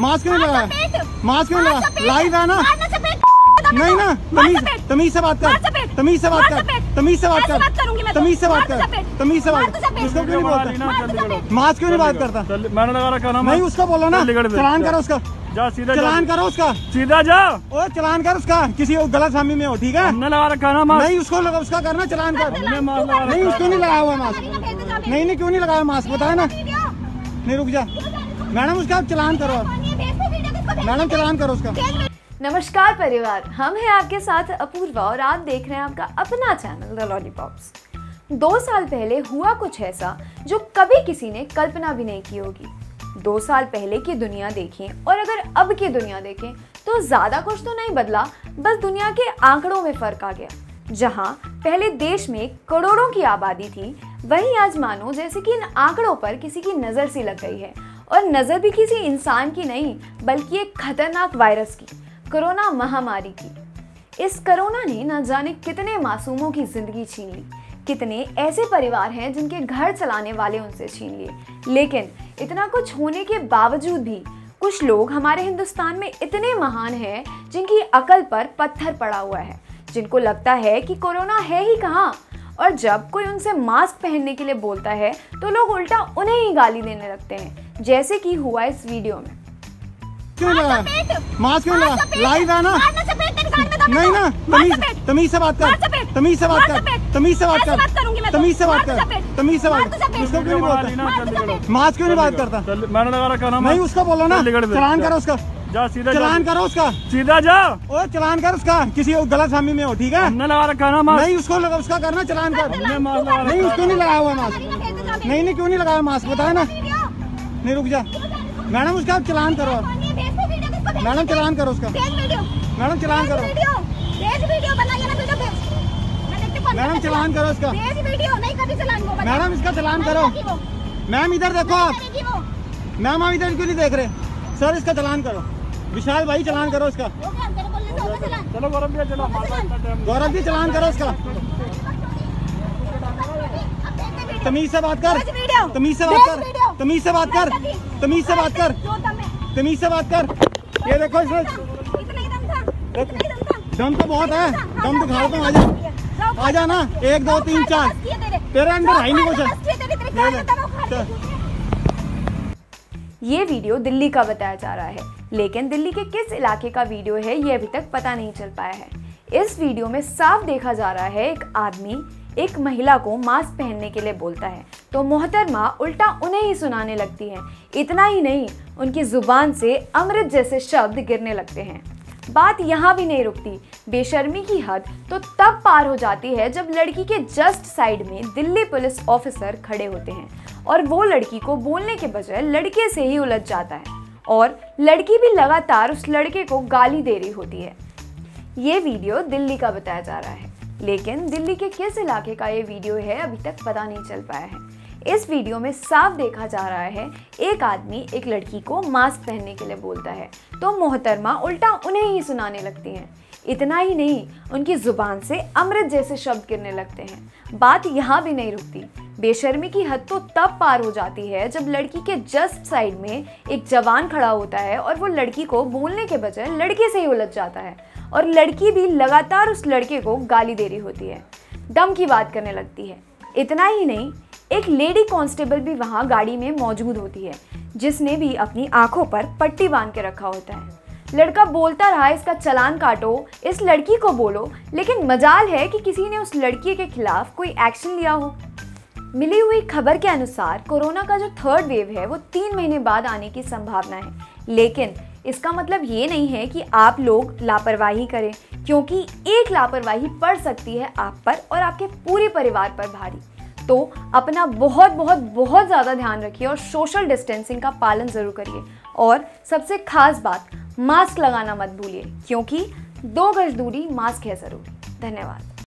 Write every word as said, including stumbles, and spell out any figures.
Mask क्यों लगाया? Mask क्यों लगाया? लाइव है ना? नहीं ना, तमीज तमीज से बात कर, तमीज से बात कर, तमीज से बात कर, तमीज से बात कर, तमीज से बात कर। उसको क्यों नहीं बोलता? मास्क क्यों नहीं बात करता? मैंने लगा रखा ना। नहीं उसका बोलो ना, चलान करो उसका, जा सीधा चलान करो उसका, सीधा जा और चलान कर उसका, किसी गलत फहमी में हो ठीक है। हमने लगा रखा ना मास्क। नहीं उसको लगा, उसका करना चलान कर। नहीं उसको नहीं लगाया हुआ मास्क। नहीं नहीं क्यों नहीं लगाया मास्क बताया ना। नहीं रुक जा मैडम, उसका आप चलान करो, मैडम चलान करो उसका। नमस्कार परिवार, हम हैं आपके साथ अपूर्वा और आप देख रहे हैं आपका अपना चैनल द लॉलीपॉप्स। दो साल पहले हुआ कुछ ऐसा जो कभी किसी ने कल्पना भी नहीं की होगी। दो साल पहले की दुनिया देखें और अगर अब की दुनिया देखें तो ज़्यादा कुछ तो नहीं बदला, बस दुनिया के आंकड़ों में फ़र्क आ गया। जहाँ पहले देश में करोड़ों की आबादी थी, वहीं आज मानो जैसे कि इन आंकड़ों पर किसी की नज़र सी लग गई है। और नज़र भी किसी इंसान की नहीं बल्कि एक खतरनाक वायरस की, कोरोना महामारी की। इस कोरोना ने न जाने कितने मासूमों की ज़िंदगी छीन ली, कितने ऐसे परिवार हैं जिनके घर चलाने वाले उनसे छीन लिए। लेकिन इतना कुछ होने के बावजूद भी कुछ लोग हमारे हिंदुस्तान में इतने महान हैं जिनकी अकल पर पत्थर पड़ा हुआ है, जिनको लगता है कि कोरोना है ही कहाँ। और जब कोई उनसे मास्क पहनने के लिए बोलता है तो लोग उल्टा उन्हें ही गाली देने लगते हैं, जैसे कि हुआ इस वीडियो में। क्यों लगा मास्क? क्यों लगा? लाइव है ना? नहीं ना, तमीज तमीज से बात कर, तमीज से बात कर, तमीज से बात कर, तमीज से बात कर, तमीज से बात कर। उसको क्यों नहीं बोलता? मास्क क्यों नहीं बात करता? मैंने लगा रखा ना। नहीं उसको बोलो ना, चलान करो उसका, जा सीधा चलान करो उसका, सीधा जा और चलान कर उसका, किसी गलत फहमी में हो ठीक है। हमने लगा रखा ना मास्क। नहीं उसको लगा, उसका करना चलान कर। नहीं उसको नहीं लगाया हुआ मास्क। नहीं नहीं क्यों नहीं लगाया मास्क बताया ना। नहीं रुक जा मैडम, उसका आप चलान करो, मैडम चलान करो उसका, मैडम चलान करो, मैडम चलान करो उसका, मैडम इसका चलान करो। मैम इधर देखो आप, मैम आप इधर क्यों नहीं देख रहे? सर इसका चलान करो, विशाल भाई चलान करो उसका, चलो गौरव भैया चलो, गौरव जी चलान करो उसका। तमीज से बात कर, तमीज से बात कर, तमीज से बात कर, तमीज से बात कर, तमीज से बात कर। ये देखो इसमें दम तो बहुत है, दम तो खा दो। आजा आजा ना, एक दो तीन चार, तेरे अंदर है नहीं कुछ। ये वीडियो दिल्ली का बताया जा रहा है, लेकिन दिल्ली के किस इलाके का वीडियो है ये अभी तक पता नहीं चल पाया है। इस वीडियो में साफ देखा जा रहा है एक आदमी एक महिला को मास्क पहनने के लिए बोलता है तो मोहतरमा उल्टा उन्हें ही सुनाने लगती है। इतना ही नहीं, उनकी जुबान से अमृत जैसे शब्द गिरने लगते हैं। बात यहाँ भी नहीं रुकती, बेशर्मी की हद तो तब पार हो जाती है जब लड़की के जस्ट साइड में दिल्ली पुलिस ऑफिसर खड़े होते हैं और वो लड़की को बोलने के बजाय लड़के से ही उलझ जाता है और लड़की भी लगातार उस लड़के को गाली दे रही होती है। ये वीडियो दिल्ली का बताया जा रहा है, लेकिन दिल्ली के किस इलाके का ये वीडियो है अभी तक पता नहीं चल पाया है। इस वीडियो में साफ देखा जा रहा है एक आदमी एक लड़की को मास्क पहनने के लिए बोलता है तो मोहतरमा उल्टा उन्हें ही सुनाने लगती हैं। इतना ही नहीं, उनकी ज़ुबान से अमृत जैसे शब्द गिरने लगते हैं। बात यहाँ भी नहीं रुकती, बेशर्मी की हद तो तब पार हो जाती है जब लड़की के जस्ट साइड में एक जवान खड़ा होता है और वो लड़की को बोलने के बजाय लड़के से ही उलझ जाता है और लड़की भी लगातार उस लड़के को गाली दे रही होती है, दम की बात करने लगती है। इतना ही नहीं, एक लेडी कांस्टेबल भी वहाँ गाड़ी में मौजूद होती है जिसने भी अपनी आंखों पर पट्टी बांध के रखा होता है। लड़का बोलता रहा इसका चलान काटो, इस लड़की को बोलो, लेकिन मजाल है कि किसी ने उस लड़की के खिलाफ कोई एक्शन लिया हो। मिली हुई खबर के अनुसार कोरोना का जो थर्ड वेव है वो तीन महीने बाद आने की संभावना है, लेकिन इसका मतलब ये नहीं है कि आप लोग लापरवाही करें, क्योंकि एक लापरवाही पड़ सकती है आप पर और आपके पूरे परिवार पर भारी। तो अपना बहुत बहुत बहुत ज़्यादा ध्यान रखिए और सोशल डिस्टेंसिंग का पालन ज़रूर करिए और सबसे खास बात, मास्क लगाना मत भूलिए, क्योंकि दो गज दूरी मास्क है ज़रूरी। धन्यवाद।